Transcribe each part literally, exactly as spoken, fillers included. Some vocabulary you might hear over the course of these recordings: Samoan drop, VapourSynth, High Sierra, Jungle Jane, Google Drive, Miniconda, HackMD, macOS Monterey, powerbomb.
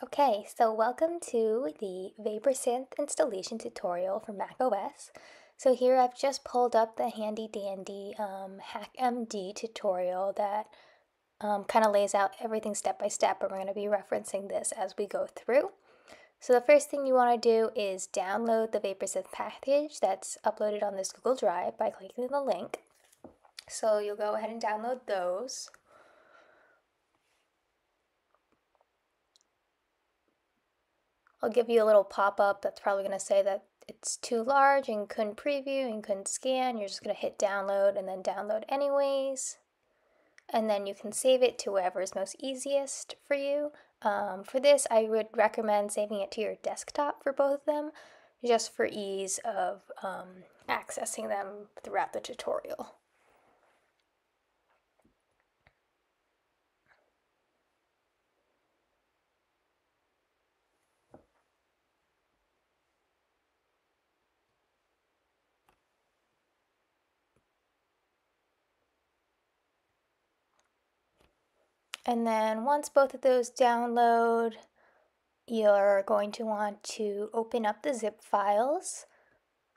Okay, so welcome to the VapourSynth installation tutorial for macOS. So here I've just pulled up the handy dandy um, HackMD tutorial that um, kind of lays out everything step by step, but we're going to be referencing this as we go through. So the first thing you want to do is download the VapourSynth package that's uploaded on this Google Drive by clicking the link. So you'll go ahead and download those. I'll give you a little pop-up that's probably going to say that it's too large and couldn't preview and couldn't scan. You're just going to hit download and then download anyways. And then you can save it to wherever is most easiest for you. Um, for this, I would recommend saving it to your desktop for both of them, just for ease of um, accessing them throughout the tutorial. And then once both of those download, you're going to want to open up the zip files.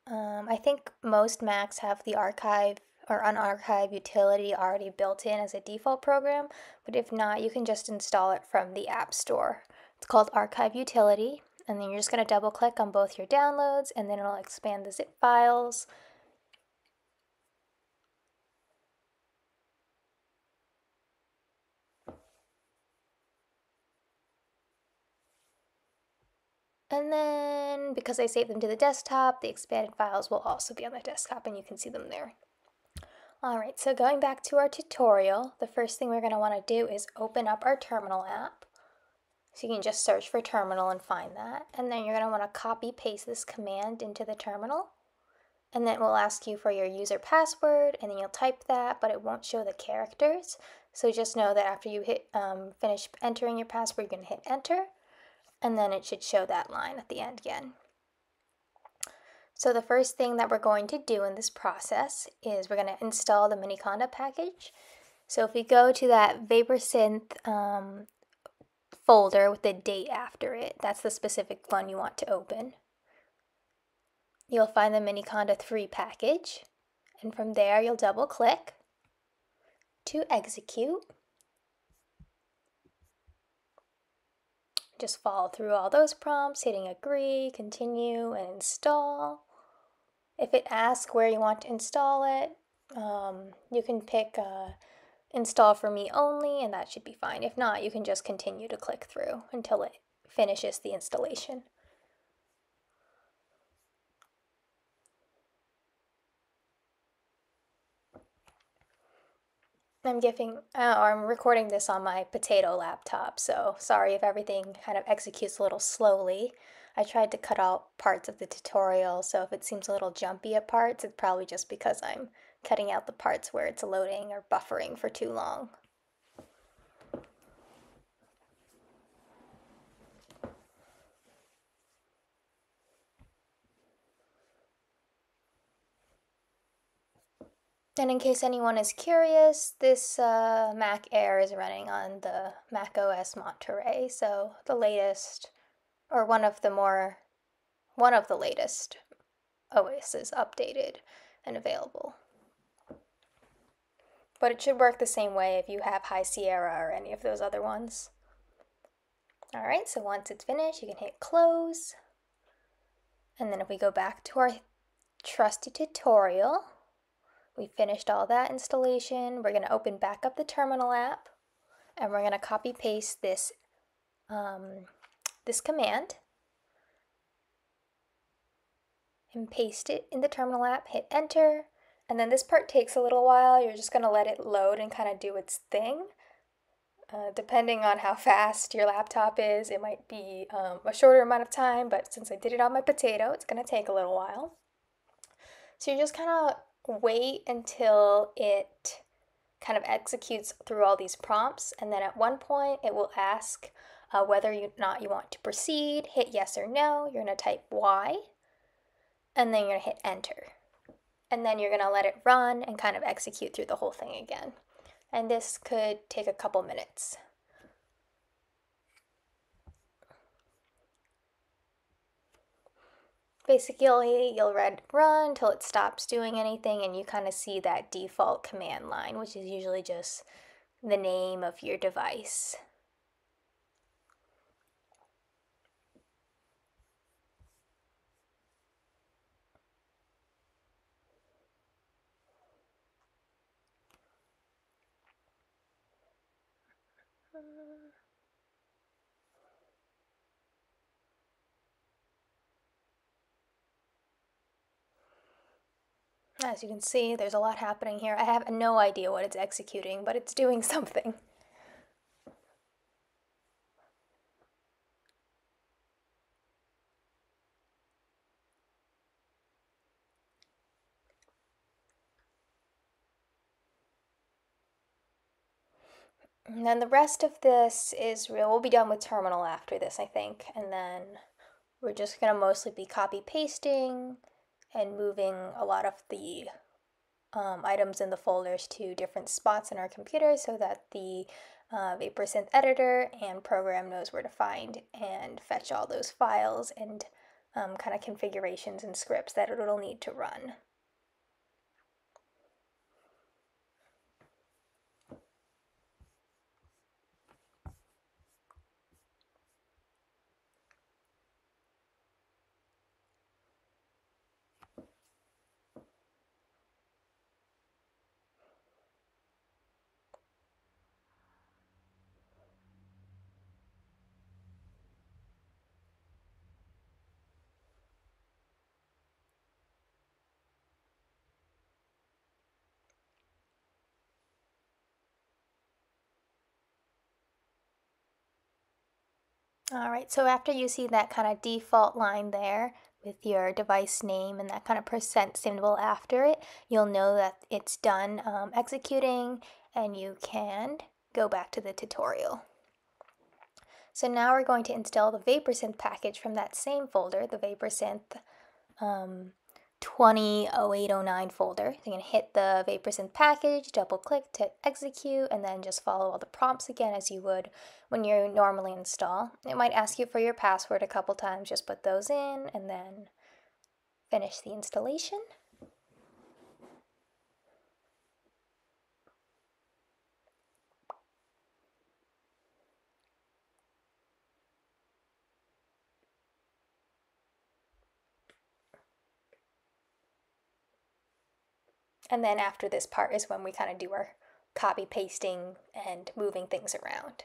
Um, I think most Macs have the archive or unarchive utility already built in as a default program, but if not, you can just install it from the App Store. It's called Archive Utility, and then you're just going to double click on both your downloads, and then it'll expand the zip files. And then, because I saved them to the desktop, the expanded files will also be on the desktop and you can see them there. Alright, so going back to our tutorial, the first thing we're going to want to do is open up our Terminal app. So you can just search for Terminal and find that. And then you're going to want to copy-paste this command into the Terminal. And then it will ask you for your user password, and then you'll type that, but it won't show the characters. So just know that after you hit um, finish entering your password, you're going to hit Enter. And then it should show that line at the end again. So the first thing that we're going to do in this process is we're going to install the Miniconda package. So if we go to that VapourSynth um, folder with the date after it, that's the specific one you want to open. You'll find the Miniconda three package, and from there you'll double click to execute. Just follow through all those prompts, hitting agree, continue, and install. If it asks where you want to install it, um, you can pick uh, install for me only, and that should be fine. If not, you can just continue to click through until it finishes the installation. I'm giving, uh, or I'm recording this on my potato laptop, so sorry if everything kind of executes a little slowly. I tried to cut out parts of the tutorial, so if it seems a little jumpy at parts, it's probably just because I'm cutting out the parts where it's loading or buffering for too long. And in case anyone is curious, this uh, Mac Air is running on the macOS Monterey, so the latest, or one of the more, one of the latest O Ss updated and available. But it should work the same way if you have High Sierra or any of those other ones. All right, so once it's finished, you can hit close. And then if we go back to our trusty tutorial, we finished all that installation. We're going to open back up the Terminal app, and we're going to copy paste this um, this command and paste it in the Terminal app, hit enter, and then this part takes a little while. You're just going to let it load and kind of do its thing. Uh, depending on how fast your laptop is, it might be um, a shorter amount of time, but since I did it on my potato, it's going to take a little while. So you're just kind of wait until it kind of executes through all these prompts, and then at one point it will ask uh, whether or not you want to proceed. Hit yes or no, you're going to type Y, and then you're going to hit enter. And then you're going to let it run and kind of execute through the whole thing again. And this could take a couple minutes. Basically, you'll read run until it stops doing anything, and you kind of see that default command line, which is usually just the name of your device. As you can see, there's a lot happening here. I have no idea what it's executing, but it's doing something. And then the rest of this is real. We'll be done with terminal after this, I think. And then we're just going to mostly be copy-pasting and moving a lot of the um, items in the folders to different spots in our computer so that the uh, VapourSynth editor and program knows where to find and fetch all those files and um, kind of configurations and scripts that it'll need to run. Alright, so after you see that kind of default line there with your device name and that kind of percent symbol after it, you'll know that it's done um, executing, and you can go back to the tutorial. So now we're going to install the VapourSynth package from that same folder, the VapourSynth um, twenty oh eight oh nine folder. So you can hit the VapourSynth package, double click to execute, and then just follow all the prompts again as you would when you normally install. It might ask you for your password a couple times, just put those in and then finish the installation. And then after this part is when we kind of do our copy pasting and moving things around.